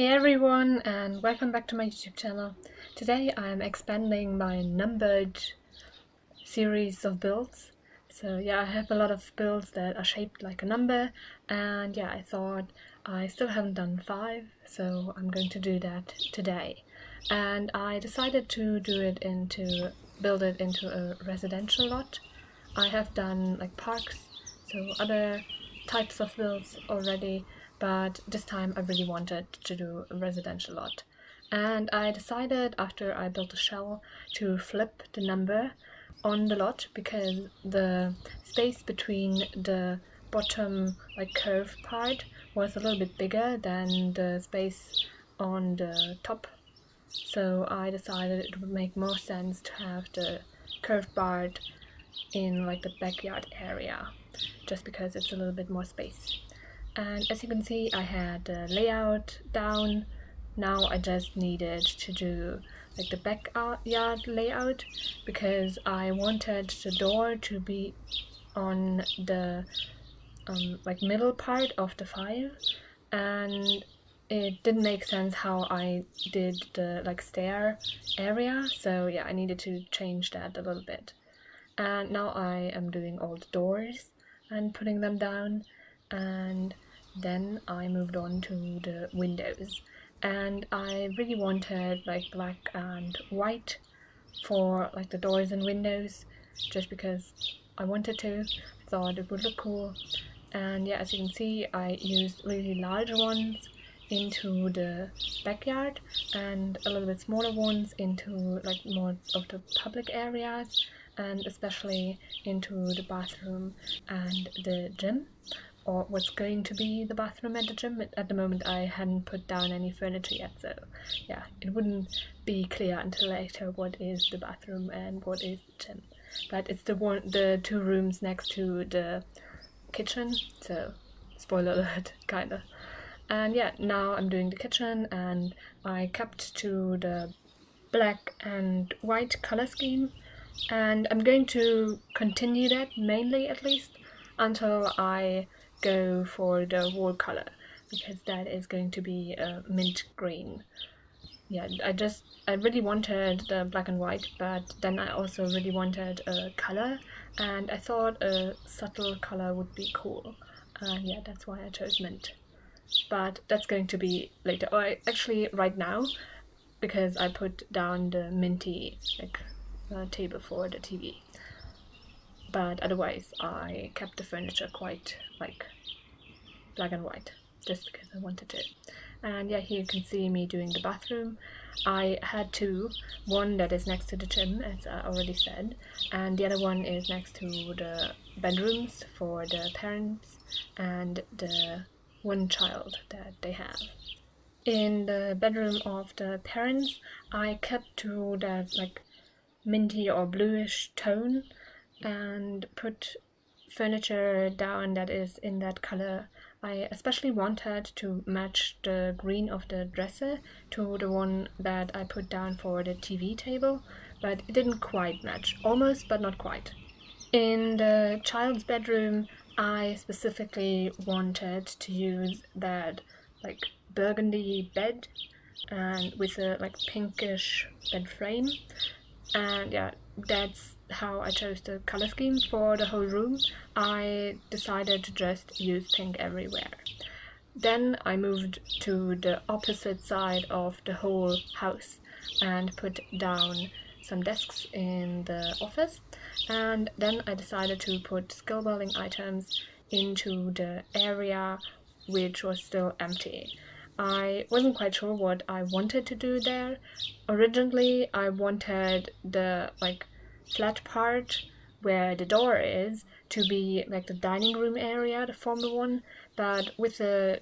Hey everyone, and welcome back to my YouTube channel. Today I'm expanding my numbered series of builds. So yeah, I have a lot of builds that are shaped like a number, and yeah, I thought I still haven't done 5, so I'm going to do that today. And I decided to build it into a residential lot. I have done like parks, so other types of builds already, but this time I really wanted to do a residential lot. And I decided, after I built a shell, to flip the number on the lot, because the space between the bottom like curve part was a little bit bigger than the space on the top. So I decided it would make more sense to have the curved part in like the backyard area, just because it's a little bit more space. And as you can see, I had the layout down. Now I just needed to do like the backyard layout, because I wanted the door to be on the like middle part of the 5, and it didn't make sense how I did the like stair area. So yeah, I needed to change that a little bit. And now I am doing all the doors and putting them down. And then I moved on to the windows, and I really wanted like black and white for like the doors and windows, just because I wanted to. I thought it would look cool. And yeah, as you can see, I used really large ones into the backyard and a little bit smaller ones into like more of the public areas, and especially into the bathroom and the gym. Or what's going to be the bathroom at the gym. At the moment I hadn't put down any furniture yet, so yeah, it wouldn't be clear until later what is the bathroom and what is the gym. But it's the two rooms next to the kitchen, so spoiler alert, kinda. And yeah, now I'm doing the kitchen, and I kept to the black and white color scheme, and I'm going to continue that mainly, at least, until I go for the wall color, because that is going to be a mint green. Yeah, I really wanted the black and white, but then I also really wanted a color, and I thought a subtle color would be cool. And yeah, that's why I chose mint. But that's going to be later, or actually right now, because I put down the minty like table for the TV. But otherwise I kept the furniture quite like black and white, just because I wanted to. And yeah, here you can see me doing the bathroom. I had two, one that is next to the gym, as I already said, and the other one is next to the bedrooms for the parents and the one child that they have. In the bedroom of the parents, I kept to that like minty or bluish tone, and put furniture down that is in that color. I especially wanted to match the green of the dresser to the one that I put down for the TV table, but it didn't quite match. Almost, but not quite. In the child's bedroom, I specifically wanted to use that like burgundy bed, and with a like pinkish bed frame. And yeah, that's how I chose the color scheme for the whole room. I decided to just use pink everywhere. Then I moved to the opposite side of the whole house and put down some desks in the office. And then I decided to put skill building items into the area which was still empty. I wasn't quite sure what I wanted to do there. Originally I wanted the like flat part where the door is to be like the dining room area, the formal one, but with the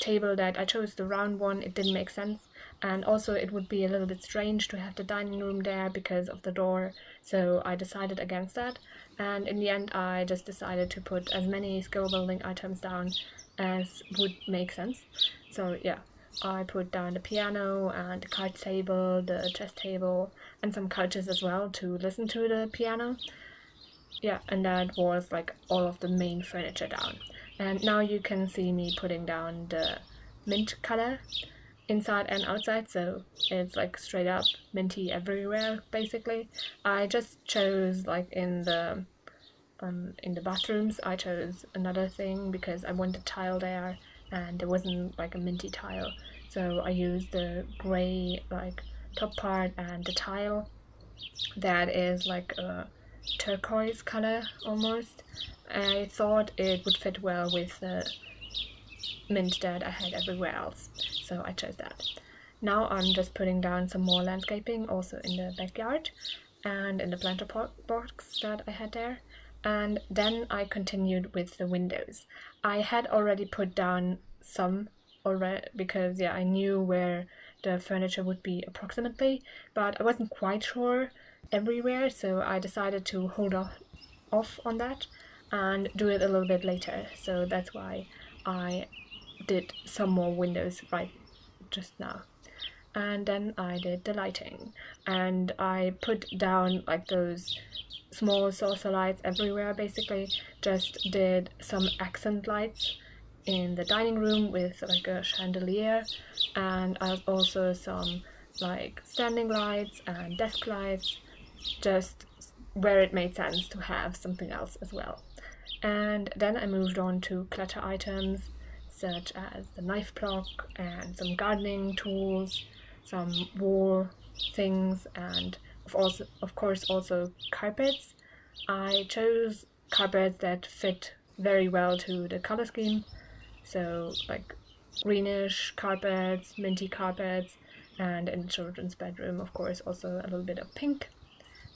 table that I chose, the round one, it didn't make sense. And also it would be a little bit strange to have the dining room there because of the door, so I decided against that. And in the end I just decided to put as many skill building items down as would make sense. So yeah, I put down the piano and the card table, the chess table, and some couches as well to listen to the piano. Yeah, and that was like all of the main furniture down. And now you can see me putting down the mint color inside and outside, so it's like straight up minty everywhere basically. I just chose, like, in the bathrooms I chose another thing because I wanted tile there and there wasn't like a minty tile, so I used the gray like top part and the tile that is like a turquoise color almost. I thought it would fit well with the mint that I had everywhere else, so I chose that. Now I'm just putting down some more landscaping also in the backyard and in the planter box that I had there, and then I continued with the windows. I had already put down some already because, yeah, I knew where the furniture would be approximately, but I wasn't quite sure everywhere, so I decided to hold off on that and do it a little bit later. So that's why I did some more windows right just now. And then I did the lighting, and I put down like those small saucer lights everywhere basically, just did some accent lights in the dining room with like a chandelier, and also some like standing lights and desk lights, just where it made sense to have something else as well. And then I moved on to clutter items such as the knife block and some gardening tools, some wall things, and of course also carpets. I chose carpets that fit very well to the color scheme, so like greenish carpets, minty carpets, and in the children's bedroom of course also a little bit of pink.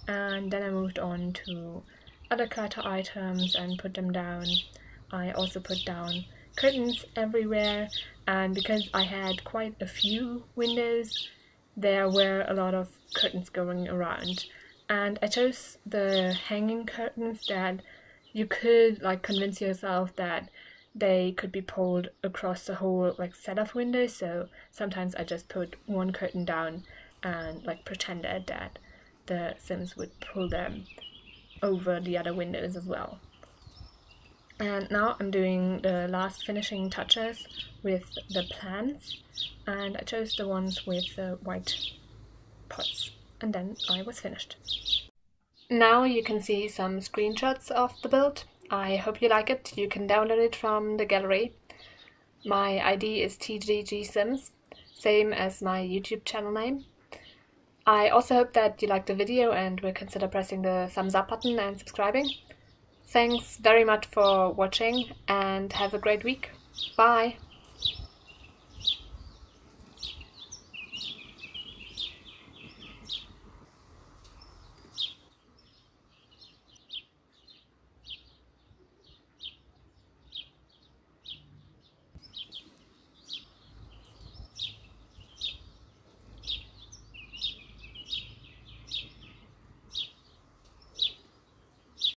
And then I moved on to other clutter items and put them down. I also put down curtains everywhere, and because I had quite a few windows there were a lot of curtains going around, and I chose the hanging curtains that you could like convince yourself that they could be pulled across the whole like set of windows. So sometimes I just put one curtain down and like pretended that the Sims would pull them over the other windows as well. And now I'm doing the last finishing touches with the plants, and I chose the ones with the white pots, and then I was finished. Now you can see some screenshots of the build. I hope you like it. You can download it from the gallery. My ID is tggsims, same as my YouTube channel name. I also hope that you liked the video and will consider pressing the thumbs up button and subscribing. Thanks very much for watching and have a great week. Bye!